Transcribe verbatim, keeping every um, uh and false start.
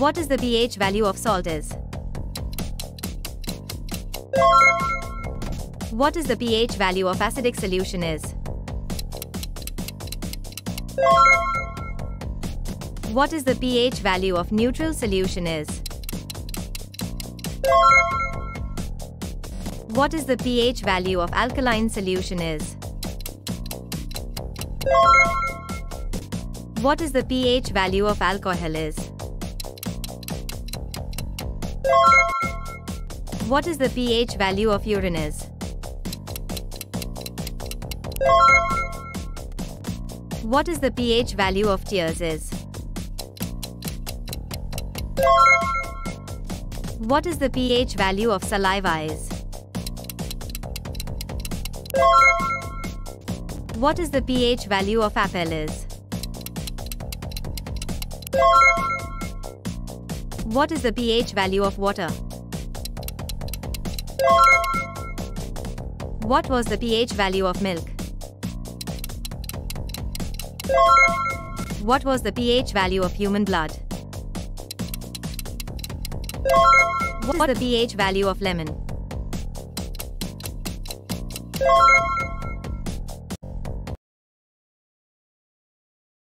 What is the pH value of salt is? What is the pH value of acidic solution is? What is the pH value of neutral solution is? What is the pH value of alkaline solution is? What is the pH value of alcohol is? What is the pH value of urine is? What is the pH value of tears is? What is the pH value of saliva is? What is the pH value of apple is? What is the pH value of water? What was the pH value of milk? What was the pH value of human blood? What was the pH value of lemon?